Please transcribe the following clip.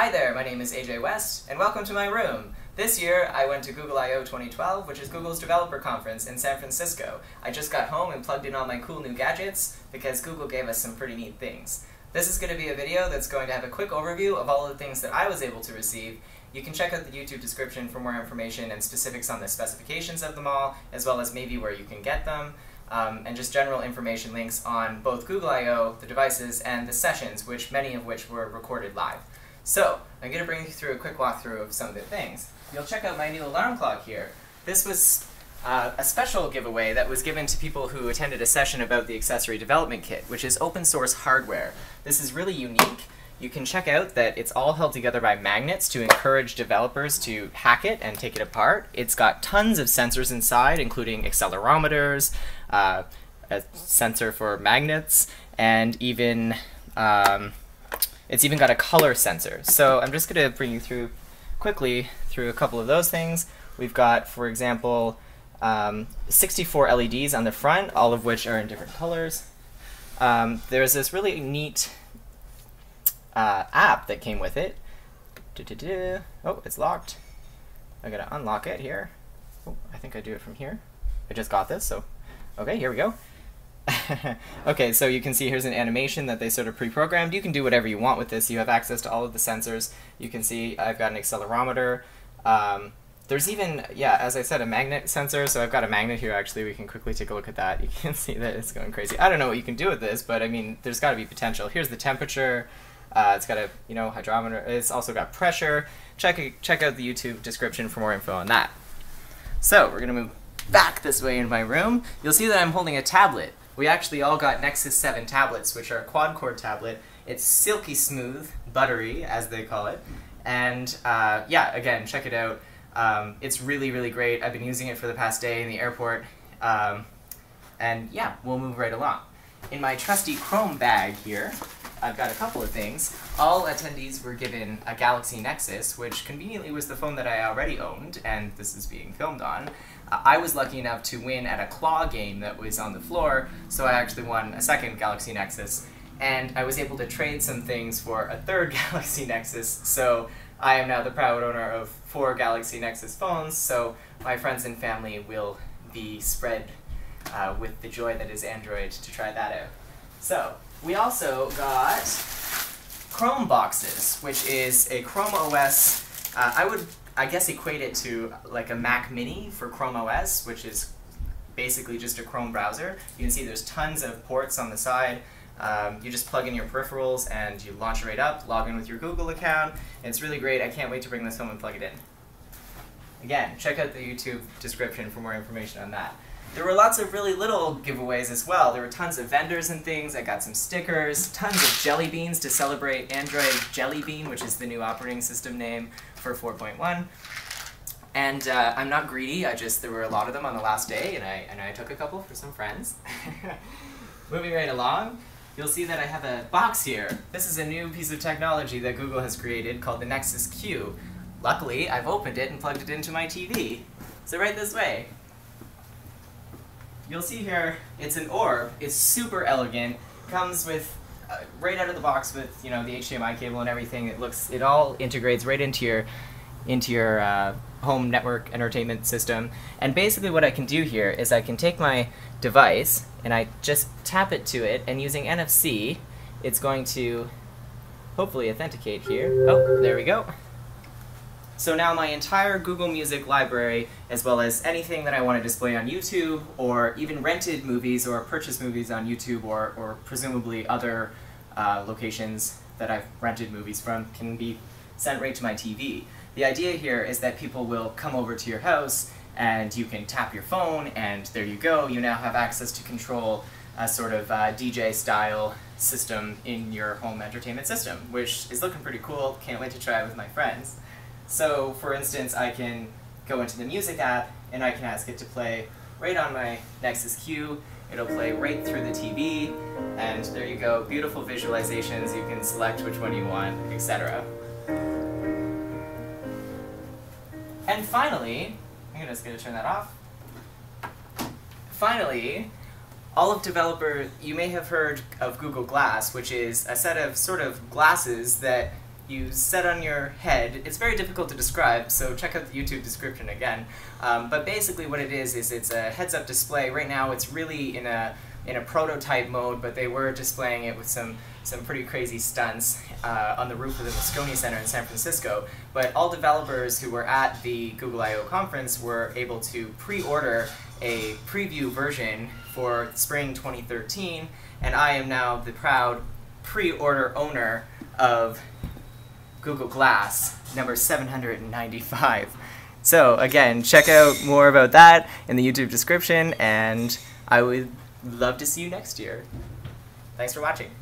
Hi there, my name is AJ West, and welcome to my room. This year, I went to Google I/O 2012, which is Google's developer conference in San Francisco. I just got home and plugged in all my cool new gadgets, because Google gave us some pretty neat things. This is going to be a video that's going to have a quick overview of all the things that I was able to receive. You can check out the YouTube description for more information and specifics on the specifications of them all, as well as maybe where you can get them, and just general information links on both Google I/O, the devices, and the sessions, many of which were recorded live. So, I'm going to bring you through a quick walkthrough of some of the things. You'll check out my new alarm clock here. This was a special giveaway that was given to people who attended a session about the Accessory Development Kit, which is open source hardware. This is really unique. You can check out that it's all held together by magnets to encourage developers to hack it and take it apart. It's got tons of sensors inside, including accelerometers, a sensor for magnets, and even... It's even got a color sensor. So I'm just going to bring you through quickly through a couple of those things. We've got, for example, 64 LEDs on the front, all of which are in different colors. There's this really neat app that came with it. Oh, it's locked. I'm going to unlock it here. Oh, I think I do it from here. I just got this, so okay, here we go. Okay, so you can see here's an animation that they sort of pre-programmed. You can do whatever you want with this. You have access to all of the sensors. You can see I've got an accelerometer. There's even, yeah, as I said, a magnet sensor. So I've got a magnet here, actually. We can quickly take a look at that. You can see that it's going crazy. I don't know what you can do with this, but I mean, there's got to be potential. Here's the temperature. It's got a, you know, hydrometer. It's also got pressure. Check out the YouTube description for more info on that. So we're going to move back this way in my room. You'll see that I'm holding a tablet. We actually all got Nexus 7 tablets, which are a quad-core tablet. It's silky smooth, buttery, as they call it. And yeah, again, check it out. It's really, really great. I've been using it for the past day in the airport. And yeah, we'll move right along. In my trusty Chrome bag here, I've got a couple of things. All attendees were given a Galaxy Nexus, which conveniently was the phone that I already owned, and this is being filmed on. I was lucky enough to win at a claw game that was on the floor, so I actually won a second Galaxy Nexus, and I was able to trade some things for a third Galaxy Nexus, so I am now the proud owner of 4 Galaxy Nexus phones, so my friends and family will be spread with the joy that is Android to try that out. So, we also got Chrome Boxes, which is a Chrome OS, I guess equate it to like a Mac Mini for Chrome OS, which is basically just a Chrome browser. You can see there's tons of ports on the side. You just plug in your peripherals and you launch it right up, log in with your Google account. It's really great. I can't wait to bring this home and plug it in. Again, check out the YouTube description for more information on that. There were lots of really little giveaways as well. There were tons of vendors and things. I got some stickers, tons of jelly beans to celebrate Android Jelly Bean, which is the new operating system name for 4.1. And I'm not greedy. There were a lot of them on the last day, and I took a couple for some friends. Moving right along, you'll see that I have a box here. This is a new piece of technology that Google has created called the Nexus Q. Luckily, I've opened it and plugged it into my TV. So right this way. You'll see here, it's an orb. It's super elegant. Comes with, right out of the box with, you know, the HDMI cable and everything. It all integrates right into your home network entertainment system. And basically what I can do here is I can take my device and I just tap it to it, and using NFC, it's going to hopefully authenticate here. Oh, there we go. So now my entire Google Music library, as well as anything that I want to display on YouTube, or even rented movies or purchased movies on YouTube, or presumably other locations that I've rented movies from, can be sent right to my TV. The idea here is that people will come over to your house and you can tap your phone and there you go. You now have access to control a sort of DJ style system in your home entertainment system, which is looking pretty cool. Can't wait to try it with my friends. So, for instance, I can go into the music app, and I can ask it to play right on my Nexus Q. It'll play right through the TV, and there you go. Beautiful visualizations. You can select which one you want, etc. And finally, I'm just going to turn that off. Finally, all of developers, you may have heard of Google Glass, which is a set of sort of glasses that you set on your head. It's very difficult to describe, so check out the YouTube description again. But basically what it is it's a heads-up display. Right now it's really in a prototype mode, but they were displaying it with some pretty crazy stunts on the roof of the Moscone Center in San Francisco. But all developers who were at the Google I/O conference were able to pre-order a preview version for spring 2013, and I am now the proud pre-order owner of Google Glass number 795. So again, check out more about that in the YouTube description, and I would love to see you next year. Thanks for watching.